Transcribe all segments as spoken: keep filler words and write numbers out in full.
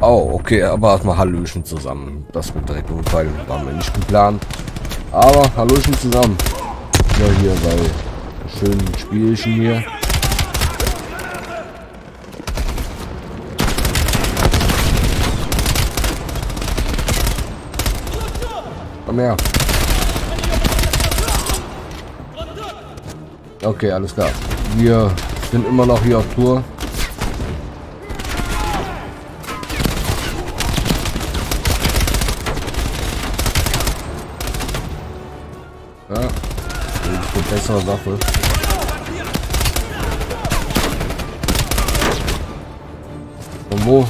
Oh, okay, aber erstmal Hallöchen zusammen. Das wird direkt umfallen. War mir nicht geplant. Aber Hallöchen zusammen. Ja, hier bei schönen Spielchen hier. Komm her. Okay, alles klar. Wir sind immer noch hier auf Tour. Ja, eine bessere Waffe. Und wo?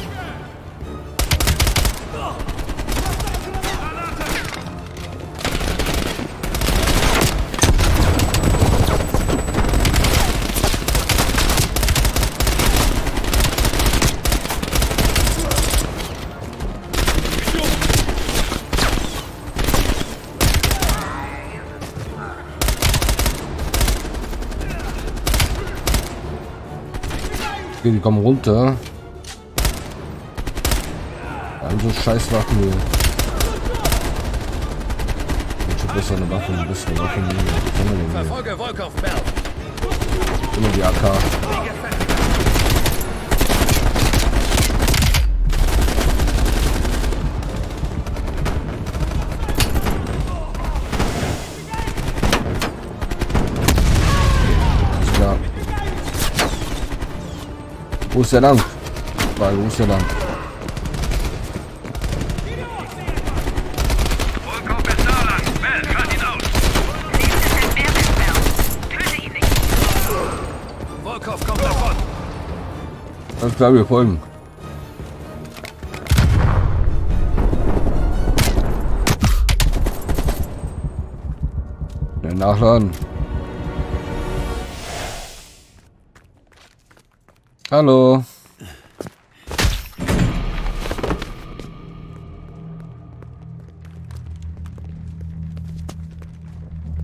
Die kommen runter. Also scheiß Waffen hier. Ich hab besser eine Waffe, ein bisschen Waffen hier. Verfolge Volkov, Bell. Immer die A K. Wo ist der lang? Weil wo ist der lang? Volkov kommt davon. Alles klar, wir folgen. Dann nachladen. Hallo.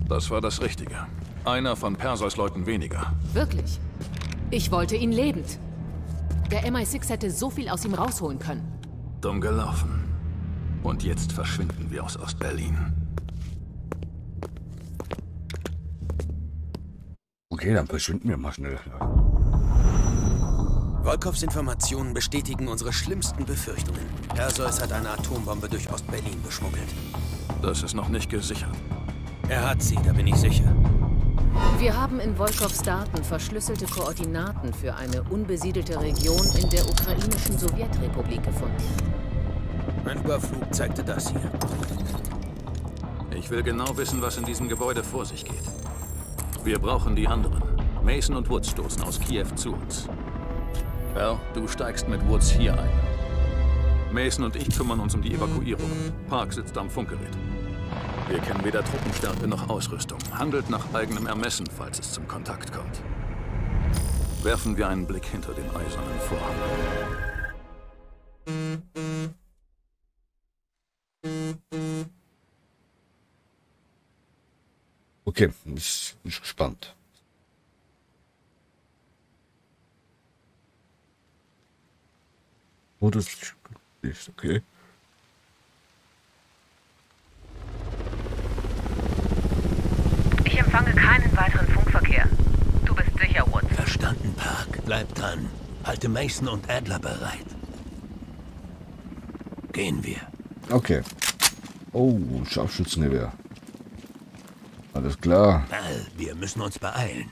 Das war das Richtige. Einer von Perseus Leuten weniger. Wirklich? Ich wollte ihn lebend. Der M I sechs hätte so viel aus ihm rausholen können. Dumm gelaufen. Und jetzt verschwinden wir aus Ost-Berlin. Okay, dann verschwinden wir mal schnell. Volkovs Informationen bestätigen unsere schlimmsten Befürchtungen. Perseus hat eine Atombombe durch Ost-Berlin beschmuggelt. Das ist noch nicht gesichert. Er hat sie, da bin ich sicher. Wir haben in Volkovs Daten verschlüsselte Koordinaten für eine unbesiedelte Region in der ukrainischen Sowjetrepublik gefunden. Ein Überflug zeigte das hier. Ich will genau wissen, was in diesem Gebäude vor sich geht. Wir brauchen die anderen. Mason und Woods stoßen aus Kiew zu uns. Bell, du steigst mit Woods hier ein. Mason und ich kümmern uns um die Evakuierung. Park sitzt am Funkgerät. Wir kennen weder Truppenstärke noch Ausrüstung. Handelt nach eigenem Ermessen, falls es zum Kontakt kommt. Werfen wir einen Blick hinter den eisernen Vorhang. Okay, ich bin gespannt. Oh, das ist okay. Ich empfange keinen weiteren Funkverkehr. Du bist sicher, Woods. Verstanden, Park. Bleib dran. Halte Mason und Adler bereit. Gehen wir. Okay. Oh, Scharfschützengewehr. Alles klar. Ball, wir müssen uns beeilen.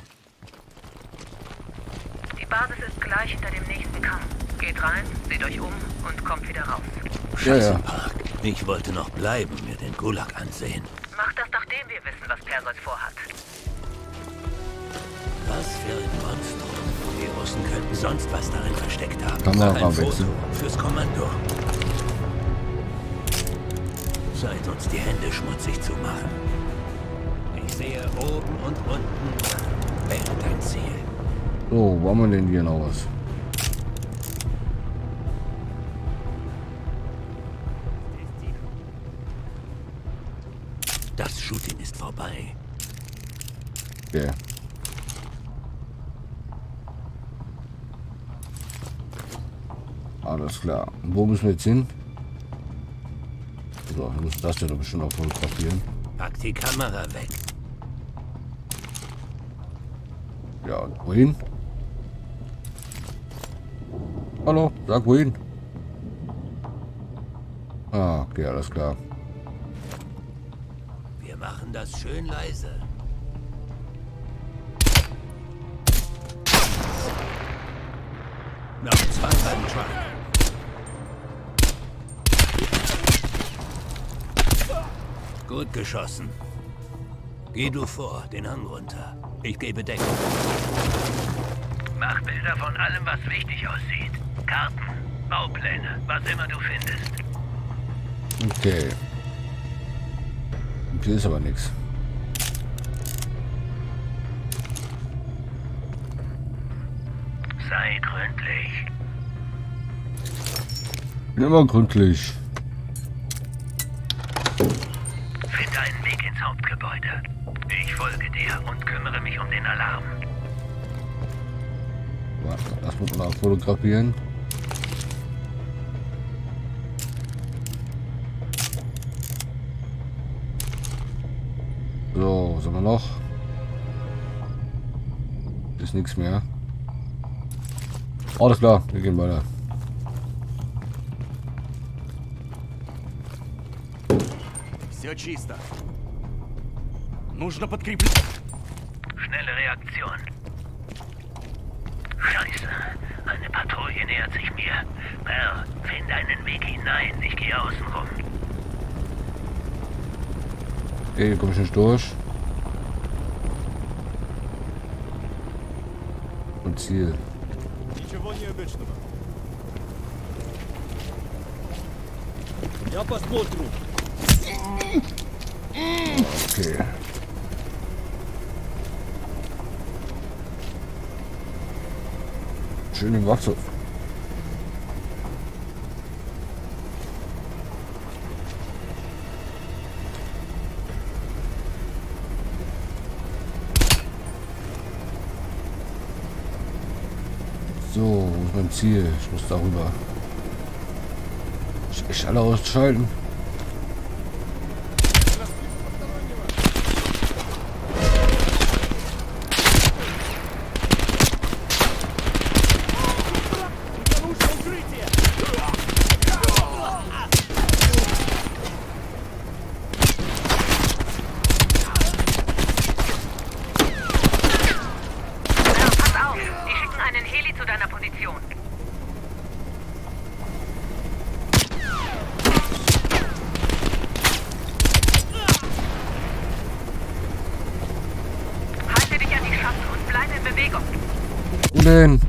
Die Basis ist gleich hinter dem nächsten Kampf. Geht rein, seht euch um und kommt wieder raus. Scheiße, ja, ja. Park. Ich wollte noch bleiben, mir den Gulag ansehen. Mach das, nachdem wir wissen, was Perseus vorhat. Was für ein Monstrum. Die Russen könnten sonst was darin versteckt haben. Kamera wechseln. Fürs Kommando. Seid uns die Hände schmutzig zu machen. Ich sehe oben und unten. Wäre dein Ziel. So, wo haben wir denn hier noch was? Das Shooting ist vorbei. Okay. Alles klar. Wo müssen wir jetzt hin? So, ich muss das ja doch bestimmt auch fotografieren. Pack die Kamera weg. Ja, und wohin? Hallo, sag wohin. Ah, okay, alles klar. Wir machen das schön leise. Noch zwei beim Truck. Gut geschossen. Geh du vor, den Hang runter. Ich gebe Deckung. Mach Bilder von allem, was wichtig aussieht. Karten, Baupläne, was immer du findest. Okay. Hier ist aber nichts. Sei gründlich. Bin immer gründlich. Ich folge dir und kümmere mich um den Alarm. Das muss man auch fotografieren. So, was haben wir noch? Ist nichts mehr. Alles klar, wir gehen weiter. Все чисто. Нужно подкрепление. Schnelle Reaktion. Scheiße. Eine Patrouille nähert sich mir. Bell, finde einen Weg hinein. Ich gehe außen rum. Okay, hier komme ich nicht durch. Und Ziel. Ja, passt gut. Okay. Schön im Wasser. So, wo ist mein Ziel? Ich muss darüber. Ich, ich alle ausschalten. Denn?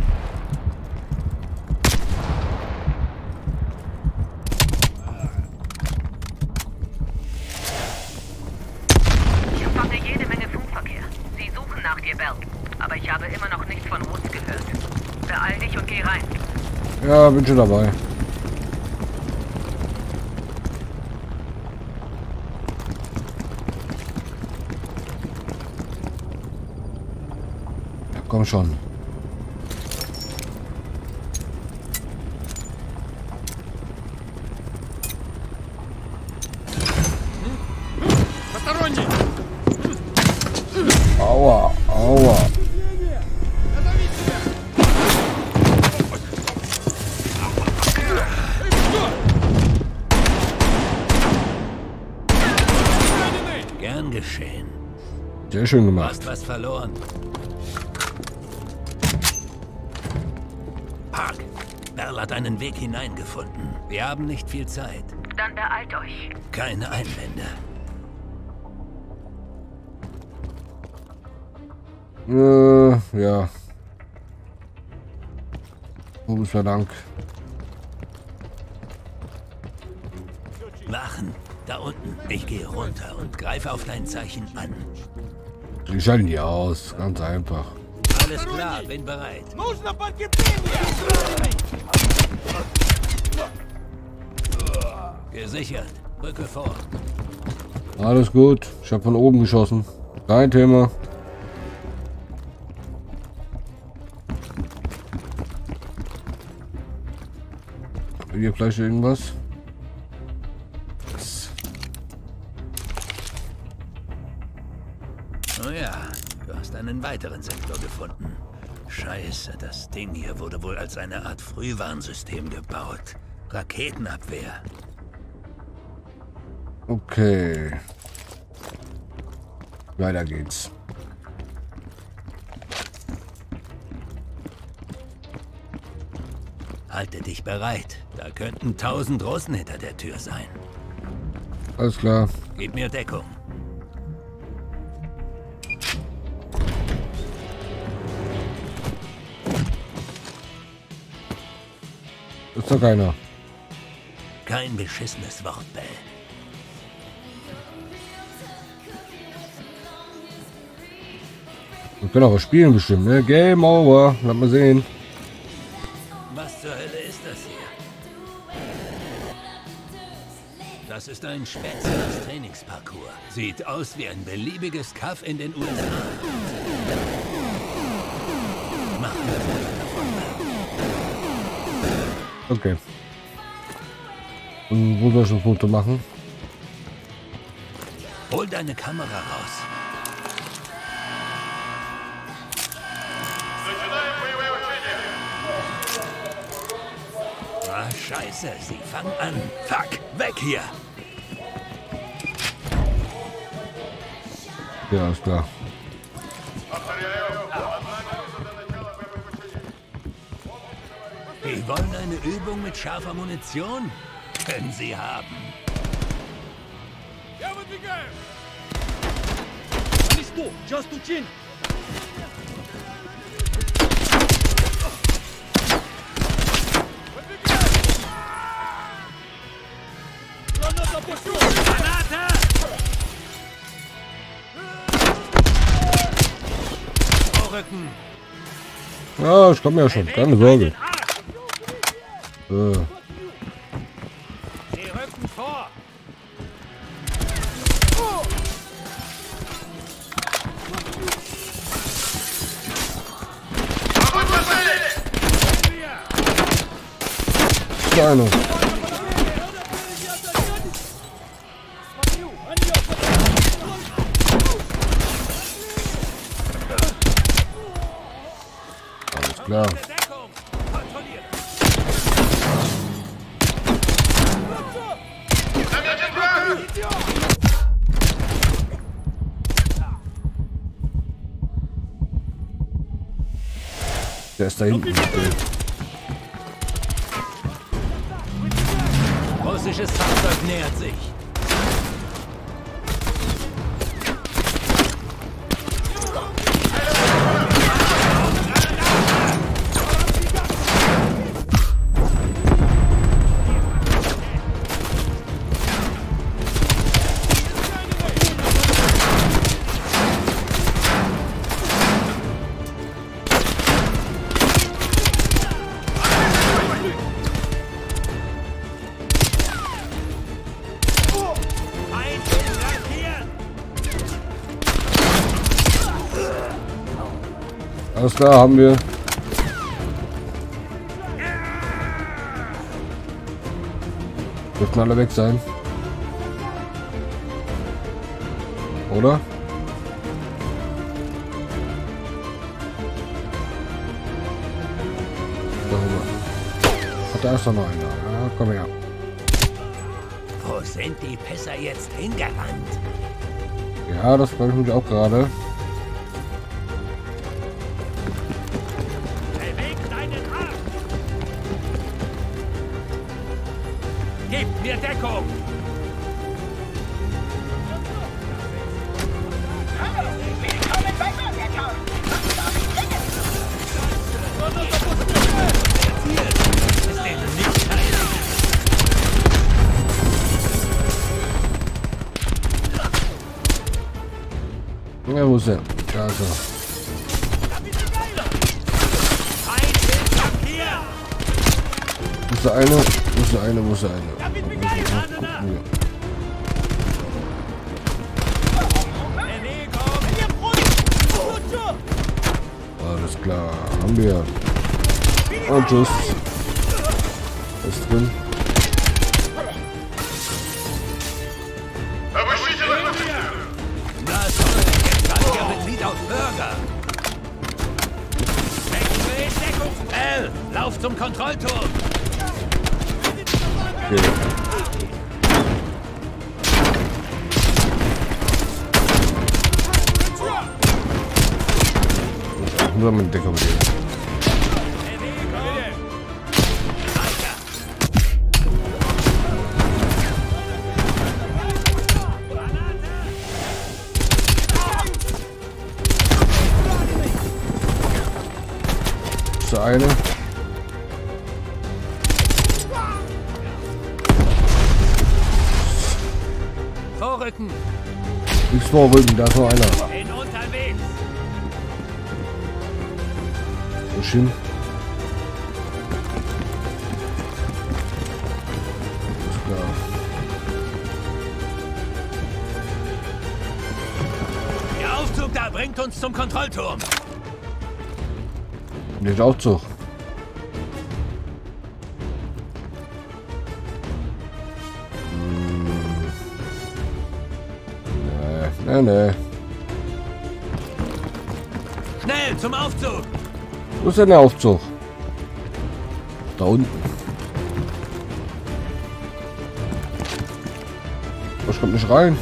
Ich empfange jede Menge Funkverkehr. Sie suchen nach dir, Bell. Aber ich habe immer noch nichts von Woods gehört. Beeil dich und geh rein. Ja, bin schon dabei. Ja, komm schon. Aua, aua. Gern geschehen. Sehr schön gemacht. Du hast was verloren. Park, Bell hat einen Weg hineingefunden. Wir haben nicht viel Zeit. Dann beeilt euch. Keine Einwände. Äh, ja. Wo ist der Dank? Wachen, da unten. Ich gehe runter und greife auf dein Zeichen an. Wir schalten die aus, ganz einfach. Alles klar, bin bereit. Gesichert, Brücke vor. Alles gut, ich habe von oben geschossen. Kein Thema. hier vielleicht irgendwas? Oh ja, du hast einen weiteren Sektor gefunden. Scheiße, das Ding hier wurde wohl als eine Art Frühwarnsystem gebaut. Raketenabwehr. Okay. Weiter geht's. Halte dich bereit. Da könnten tausend Russen hinter der Tür sein. Alles klar. Gib mir Deckung. Ist doch keiner. Kein beschissenes Wort, Bell. Wir können auch was spielen bestimmt, ne? Game over. Lass mal sehen. Was zur Hölle ist das hier? Das ist ein spezielles Trainingsparcours. Sieht aus wie ein beliebiges Kaff in den U S A. Mach das. Okay. Und wo soll ich ein Foto machen? Hol deine Kamera raus. Scheiße, sie fangen an. Fuck, weg hier! Ja, ist klar. Sie wollen eine Übung mit scharfer Munition? Können sie haben. Ja, ich komme ja schon, keine Sorge. Äh. Keine. Klar. Der ist da hinten. Russisches Fahrzeug nähert sich. Alles klar, haben wir. Dürfen alle weg sein. Oder? Da ist doch noch einer. Ja, komm her. Wo sind die Pisser jetzt hingerannt? Ja, das frage ich mich auch gerade. Ja, wo ist er? Da ist er. Wo ist der eine? Wo ist der eine? Wo ist der eine? Alles klar, haben wir. Und tschüss. Ist drin. Okay. Nur mit dem Decker mit dem. Eine. Vorrücken. Nichts vorrücken, da ist noch einer. In unterwegs. Wo hin? Der Aufzug da bringt uns zum Kontrollturm. Nicht Aufzug. Hm. Nee, nee, nee. Schnell zum Aufzug! Wo ist denn der Aufzug? Da unten. Ich komm nicht rein.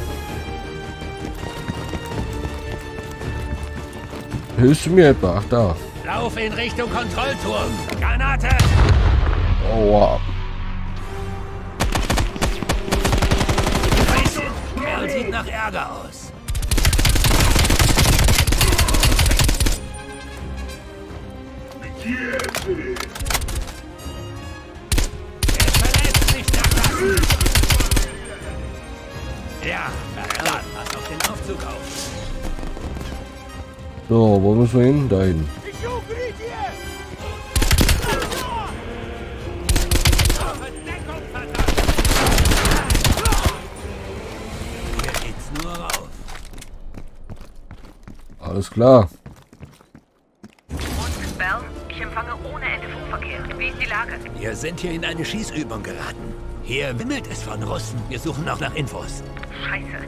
Hilfst du mir etwa? Ach da. Lauf in Richtung Kontrollturm. Granate! Aua. Bell sieht nach Ärger aus. Er verletzt sich da. Ja, na ja, pass auf den Aufzug auf. So, wo müssen wir hin? Da hin. Alles klar. Und Bell, ich empfange ohne Ende Funkverkehr. Wie ist die Lage? Wir sind hier in eine Schießübung geraten. Hier wimmelt es von Russen. Wir suchen auch nach Infos. Scheiße.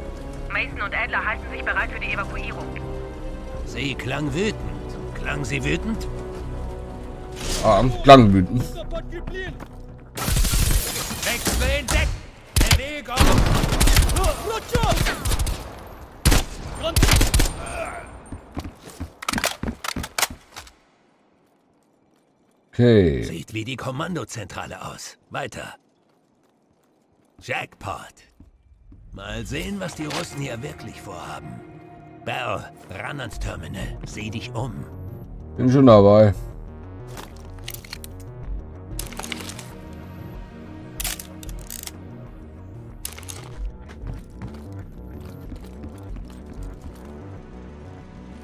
Mason und Adler halten sich bereit für die Evakuierung. Sie klang wütend. Klang sie wütend? Ah, klang wütend. Wechsel entdeckt! Bewegung! Okay. Sieht wie die Kommandozentrale aus. Weiter. Jackpot. Mal sehen, was die Russen hier wirklich vorhaben. Bell, ran ans Terminal. Sieh dich um. Bin schon dabei.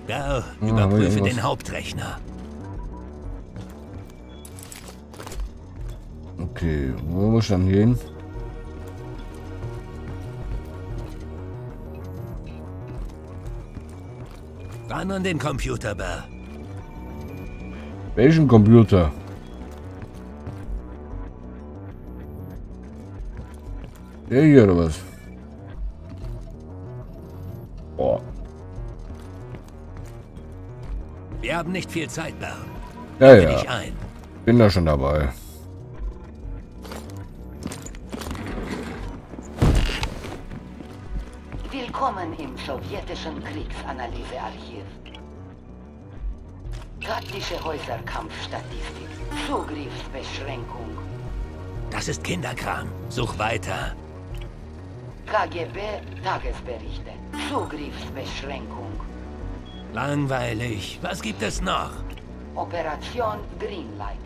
Bell, ah, überprüfe den Hauptrechner. Okay, wo muss ich dann hin? Ran an den Computer, Bell. Welchen Computer? Der hier oder was? Boah. Wir haben nicht viel Zeit, Bell. Ja, ja. Dich ein. Bin da schon dabei. Willkommen im sowjetischen Kriegsanalysearchiv. Örtliche Häuserkampfstatistik. Zugriffsbeschränkung. Das ist Kinderkram. Such weiter. K G B Tagesberichte. Zugriffsbeschränkung. Langweilig. Was gibt es noch? Operation Greenlight.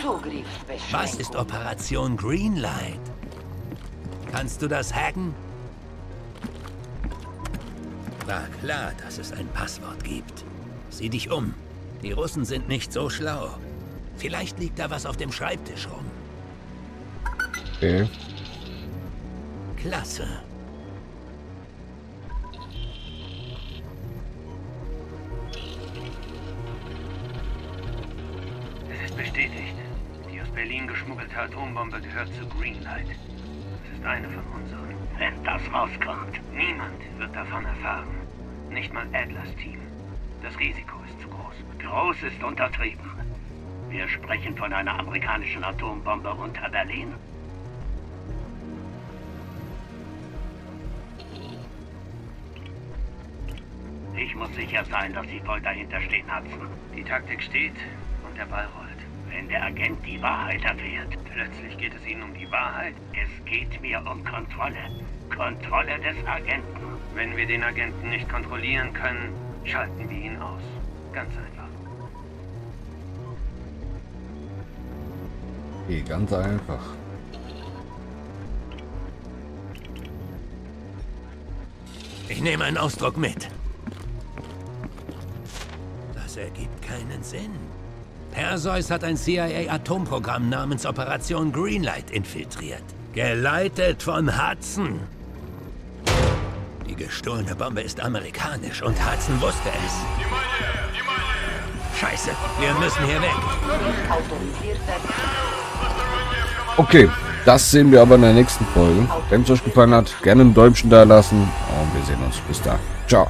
Zugriffsbeschränkung. Was ist Operation Greenlight? Kannst du das hacken? War klar, dass es ein Passwort gibt. Sieh dich um. Die Russen sind nicht so schlau. Vielleicht liegt da was auf dem Schreibtisch rum. Okay. Klasse. Es ist bestätigt. Die aus Berlin geschmuggelte Atombombe gehört zu Greenlight. Es ist eine von unseren. Wenn das rauskommt, niemand wird davon erfahren. Nicht mal Adlers Team. Das Risiko ist zu groß. Groß ist untertrieben. Wir sprechen von einer amerikanischen Atombombe unter Berlin. Ich muss sicher sein, dass Sie voll dahinter stehen, Hudson. Die Taktik steht und der Ball rollt. Wenn der Agent die Wahrheit erfährt. Plötzlich geht es Ihnen um die Wahrheit? Es geht mir um Kontrolle. Kontrolle des Agenten. Wenn wir den Agenten nicht kontrollieren können, schalten wir ihn aus. Ganz einfach. Okay, ganz einfach. Ich nehme einen Ausdruck mit. Das ergibt keinen Sinn. Perseus hat ein C I A-Atomprogramm namens Operation Greenlight infiltriert. Geleitet von Hudson. Die gestohlene Bombe ist amerikanisch und Hudson wusste es. Die Meile, die Meile. Scheiße, wir müssen hier weg. Okay, das sehen wir aber in der nächsten Folge. Wenn es euch gefallen hat, gerne ein Däumchen da lassen und wir sehen uns. Bis dann. Ciao.